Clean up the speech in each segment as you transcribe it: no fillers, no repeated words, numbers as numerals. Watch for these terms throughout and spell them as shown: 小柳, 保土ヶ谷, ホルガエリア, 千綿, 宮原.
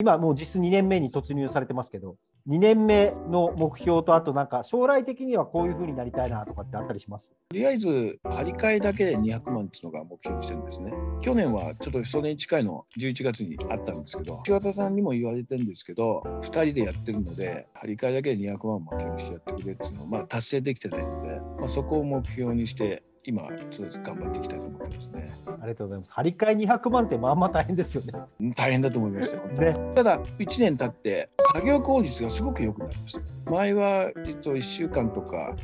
今もう実質2年目に突入されてますけど、2年目の目標と、あとなんか将来的にはこういう風になりたいなとかってあったりします？とりあえず張り替えだけで200万っていうのが目標にしてるんですね。去年はちょっとそれに近いの11月にあったんですけど、千綿さんにも言われてるんですけど、2人でやってるので張り替えだけで200万目標にしてやってくれっていうのを達成できてないので、そこを目標にして今ちょっと頑張っていきたいと思ってますね。ありがとうございます。張り替え200万ってまあまあ大変ですよね。大変だと思いますよ、ね。ただ1年経って作業効率がすごく良くなりました。前は実は1週間とか、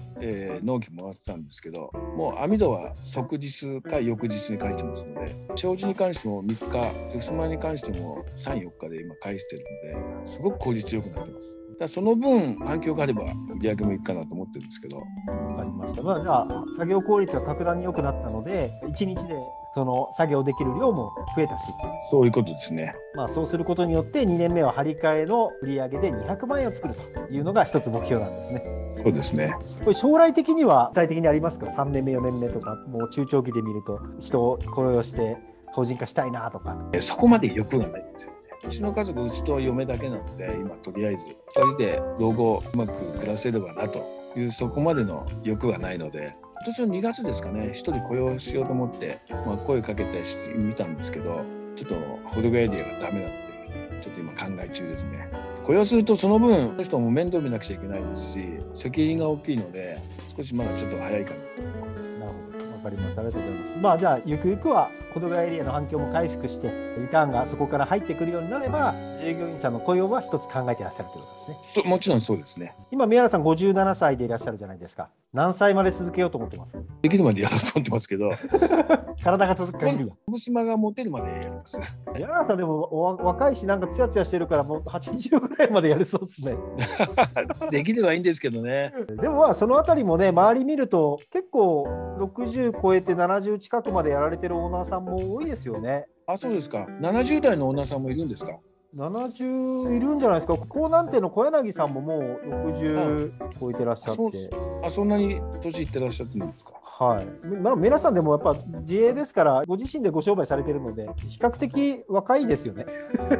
納期もらってたんですけど、もう網戸は即日か翌日に返してますので、障子に関しても3日、ふすまに関しても3、4日で今返してるので、すごく効率良くなってます。だその分反響があれば売り上げもいいかなと思ってるんですけど。分かりました。まあ、じゃあ作業効率が格段に良くなったので、1日でその作業できる量も増えたし、そういうことですね。まあ、そうすることによって2年目は張り替えの売り上げで200万円を作るというのが一つ目標なんですね。そうですね。これ将来的には具体的にありますか？3年目4年目とか、もう中長期で見ると人を雇用して法人化したいなとか。そこまで欲がないんですよ。うちの家族、うちと嫁だけなので、今とりあえず2人で老後うまく暮らせればなという、そこまでの欲はないので、今年の2月ですかね、1人雇用しようと思って、声かけてみたんですけど、ちょっとホルガエリアがダメだって、ちょっと今考え中ですね。雇用するとその分、その人も面倒見なくちゃいけないですし、責任が大きいので、少しまだちょっと早いかなと。わかります。ありがとうございます。まあ、じゃあゆくゆくは保土ヶ谷エリアの反響も回復してリターンがそこから入ってくるようになれば、従業員さんの雇用は一つ考えていらっしゃるということですね。もちろんそうですね。今宮原さん57歳でいらっしゃるじゃないですか。何歳まで続けようと思ってます？できるまでやろうと思ってますけど体が続く限りは虫歯が持てるまでやります。宮原さんでも若いし、なんかツヤツヤしてるから、もう80ぐらいまでやりそうですねできればいいんですけどねでもまあそのあたりもね、周り見ると結構60超えて70近くまでやられてるオーナーさんも多いですよね。あ、そうですか。70代のオーナーさんもいるんですか？70いるんじゃないですか。高難点の小柳さんももう60超えてらっしゃって、あ、そんなに年いってらっしゃってるんですか？はい。まあ、皆さんでもやっぱ自営ですから、ご自身でご商売されてるので比較的若いですよね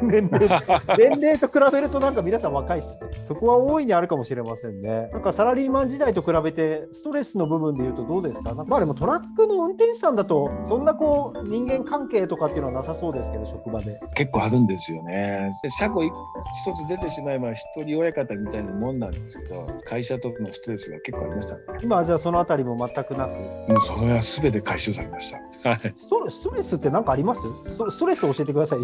年齢と比べるとなんか皆さん若いっすね。そこは大いにあるかもしれませんね。なんかサラリーマン時代と比べてストレスの部分でいうとどうですか？まあでもトラックの運転手さんだとそんなこう人間関係とかっていうのはなさそうですけど、職場で結構あるんですよね。車庫一つ出てしまえば一人親方みたいなもんなんですけど、会社とのストレスが結構ありましたね。今はじゃあそのあたりも全くなく、もうそれはすべて回収されました、はい。ストレスって何かあります？ストレス教えてください。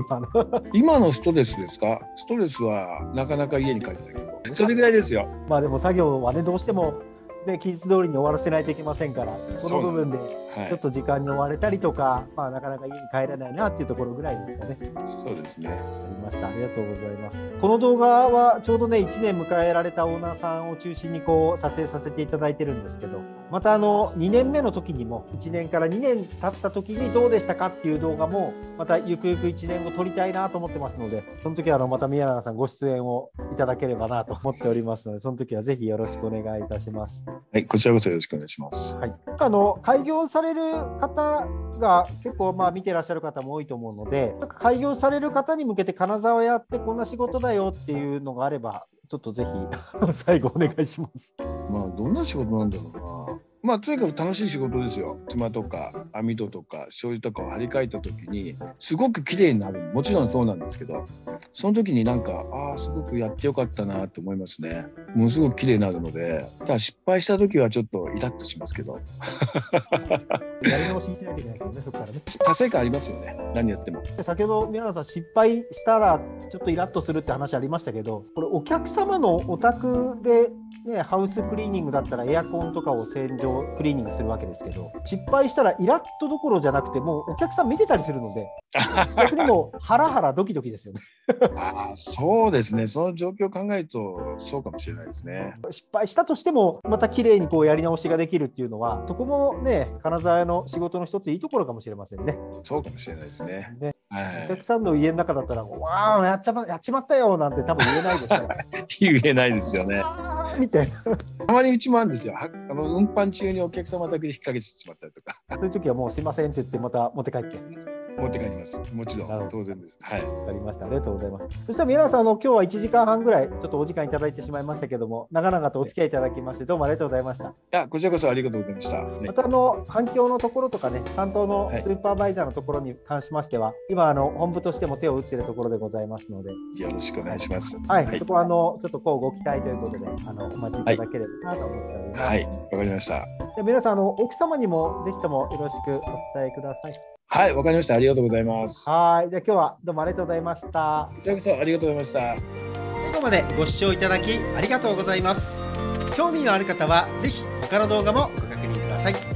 今のストレスですか？ストレスはなかなか家に帰ってないけど、それぐらいですよ。まあでも作業はね、どうしてもね、期日通りに終わらせないといけませんから、この部分でちょっと時間に追われたりとか、はい、まあなかなか家に帰らないなっていうところぐらいですかね。そうですね。ありました。ありがとうございます。この動画はちょうどね、1年迎えられたオーナーさんを中心にこう撮影させていただいてるんですけど、また2年目の時にも、1年から2年経った時にどうでしたかっていう動画も、またゆくゆく1年後撮りたいなと思ってますので、その時はまた宮原さんご出演をいただければなと思っておりますので、その時はぜひよろしくお願いいたします。はい、こちらこそよろしくお願いします。はい、開業される方が結構見てらっしゃる方も多いと思うので、なんか開業される方に向けて金沢やってこんな仕事だよっていうのがあれば、ちょっとぜひ最後お願いします。まあどんな仕事なんだろうな。まあとにかく楽しい仕事ですよ。妻とか網戸とか障子とかを張り替えた時にすごく綺麗になる。もちろんそうなんですけど、その時になんかすごくやってよかったなと思いますね。ものすごく綺麗になるので、ただ失敗した時はちょっとイラッとしますけど。やり直ししなきゃいけないですよね。そこからね。達成感ありますよね。何やっても。先ほど宮原さん失敗したらちょっとイラッとするって話ありましたけど、これお客様のお宅でね、ハウスクリーニングだったらエアコンとかを洗浄クリーニングするわけですけど、失敗したらイラッとどころじゃなくて、もうお客さん見てたりするので逆にもうハラハラドキドキですよねあ、そうですね。その状況を考えるとそうかもしれないですね。失敗したとしてもまた綺麗にこうやり直しができるっていうのは、そこもね、金沢の仕事の一ついいところかもしれませんね。そうかもしれないですね。はい、お客さんの家の中だったら、わあやっちまったよなんて多分言えないですから言えないですよねみたいなたまにうちもあるんですよ。運搬中にお客様だけで引っ掛けてしまったりとか、そういう時はもうすいませんって言ってまた持って帰って。持って帰ります。もちろん当然です。はい、分かりました。ありがとうございます。そしたら宮永さん、今日は1時間半ぐらいちょっとお時間いただいてしまいましたけども、長々とお付き合いいただきましてどうもありがとうございました。いや、こちらこそありがとうございました。また反響のところとかね、担当のスーパーバイザーのところに関しましては、はい、今本部としても手を打っているところでございますので、よろしくお願いします。はい、はい、そこはちょっとご期待ということでお待ちいただければなと思っております。はい、わかりました。皆さん奥様にもぜひともよろしくお伝えください。はい、わかりました。ありがとうございます。はい、じゃあ今日はどうもありがとうございました。こちらこそありがとうございました。最後までご視聴いただきありがとうございます。興味のある方はぜひ他の動画もご確認ください。